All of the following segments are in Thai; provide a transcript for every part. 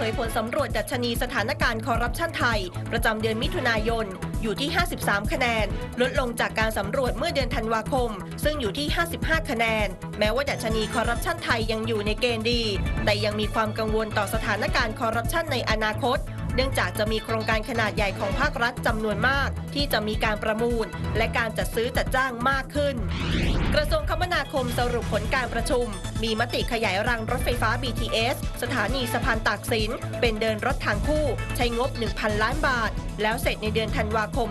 ผยผลสำรวจดัชนีสถานการณ์คอร์รัปชันไทยประจำเดือนมิถุนายนอยู่ที่53คะแนนลดลงจากการสำรวจเมื่อเดือนธันวาคมซึ่งอยู่ที่55คะแนนแม้ว่าดัชนีคอร์รัปชันไทยยังอยู่ในเกณฑ์ดีแต่ยังมีความกังวลต่อสถานการณ์คอร์รัปชันในอนาคตเนื่องจากจะมีโครงการขนาดใหญ่ของภาครัฐจำนวนมากที่จะมีการประมูลและการจัดซื้อจัดจ้างมากขึ้นกระทรวงคมนาคมสรุปผลการประชุมมีมติขยายรางรถไฟฟ้า BTS สถานีสะพานตากสินเป็นเดินรถทางคู่ใช้งบ 1,000 ล้านบาทแล้วเสร็จในเดือนธันวาคม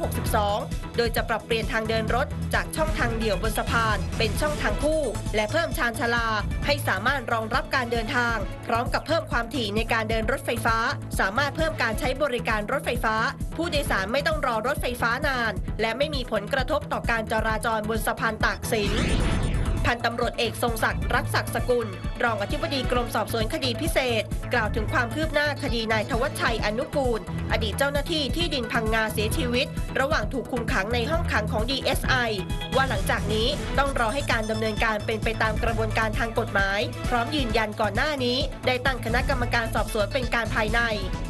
2562 โดยจะปรับเปลี่ยนทางเดินรถจากช่องทางเดี่ยวบนสะพานเป็นช่องทางคู่และเพิ่มชานชาลาให้สามารถรองรับการเดินทางพร้อมกับเพิ่มความถี่ในการเดินรถไฟฟ้าสามารถเพิ่มการใช้บริการรถไฟฟ้าผู้โดยสารไม่ต้องรอรถไฟฟ้านานและไม่มีผลกระทบต่อการจราจรบนสะพานตากสินพันตำรวจเอกทรงศักดิ์รักศักดิ์สกุลรองอธิบดีกรมสอบสวนคดีพิเศษกล่าวถึงความคืบหน้าคดีนายธวัชชัยอนุกูลอดีตเจ้าหน้าที่ที่ดินพังงาเสียชีวิตระหว่างถูกคุมขังในห้องขังของ DSI ว่าหลังจากนี้ต้องรอให้การดำเนินการเป็นไปตามกระบวนการทางกฎหมายพร้อมยืนยันก่อนหน้านี้ได้ตั้งคณะกรรมการสอบสวนเป็นการภายใน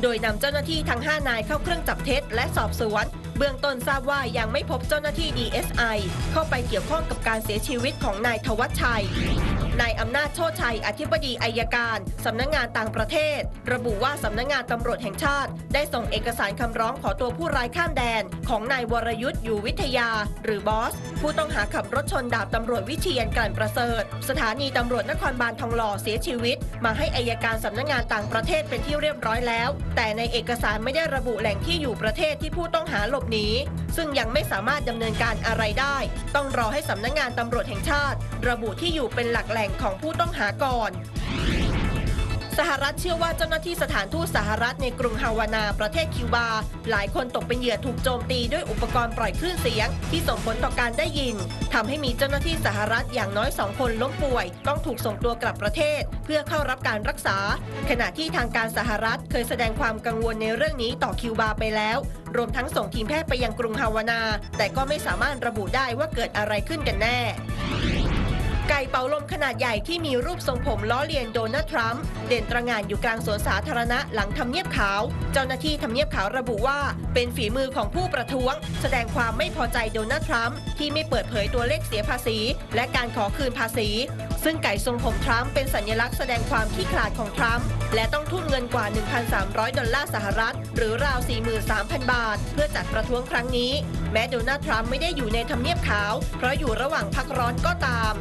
โดยนำเจ้าหน้าที่ทั้ง5นายเข้าเครื่องจับเท็จและสอบสวนเบื้องต้นทราบว่ายังไม่พบเจ้าหน้าที่ DSI เข้าไปเกี่ยวข้องกับการเสียชีวิตของนายธวัชชัยนายอำนาจโชติชัยอธิบดีอัยการสำนักงานต่างประเทศระบุว่าสำนักงานตำรวจแห่งชาติได้ส่งเอกสารคำร้องขอตัวผู้ร้ายข้ามแดนของนายวรยุทธ์อยู่วิทยาหรือบอสผู้ต้องหาขับรถชนดาบตำรวจวิเชียรกลั่นประเสริฐสถานีตำรวจนครบาลทองหล่อเสียชีวิตมาให้อัยการสำนักงานต่างประเทศเป็นที่เรียบร้อยแล้วแต่ในเอกสารไม่ได้ระบุแหล่งที่อยู่ประเทศที่ผู้ต้องหาหลบหนีซึ่งยังไม่สามารถดำเนินการอะไรได้ต้องรอให้สำนักงานตำรวจแห่งชาติระบุที่อยู่เป็นหลักแหล่งของผู้ต้องหาก่อนสหรัฐเชื่อว่าเจ้าหน้าที่สถานทูตสหรัฐในกรุงฮาวานาประเทศคิวบาหลายคนตกเป็นเหยื่อถูกโจมตีด้วยอุปกรณ์ปล่อยคลื่นเสียงที่ส่งผลต่อการได้ยินทำให้มีเจ้าหน้าที่สหรัฐอย่างน้อย2คนล้มป่วยต้องถูกส่งตัวกลับประเทศเพื่อเข้ารับการรักษาขณะที่ทางการสหรัฐเคยแสดงความกังวลในเรื่องนี้ต่อคิวบาไปแล้วรวมทั้งส่งทีมแพทย์ไปยังกรุงฮาวานาแต่ก็ไม่สามารถระบุได้ว่าเกิดอะไรขึ้นกันแน่ไก่เป่าลมขนาดใหญ่ที่มีรูปทรงผมล้อเลียนโดนัลด์ทรัมป์เด่นตระหง่านอยู่กลางสวนสาธารณะหลังทำเนียบขาวเจ้าหน้าที่ทำเนียบขาวระบุว่าเป็นฝีมือของผู้ประท้วงแสดงความไม่พอใจโดนัลด์ทรัมป์ที่ไม่เปิดเผยตัวเลขเสียภาษีและการขอคืนภาษีซึ่งไก่ทรงผมทรัมป์เป็นสัญลักษณ์แสดงความขี้ขลาดของทรัมป์และต้องทุ่มเงินกว่า 1,300 ดอลลาร์สหรัฐหรือราว 43,000 บาทเพื่อจัดประท้วงครั้งนี้แม้โดนัลด์ทรัมป์ไม่ได้อยู่ในทำเนียบขาวเพราะอยู่ระหว่างพักร้อนก็ตาม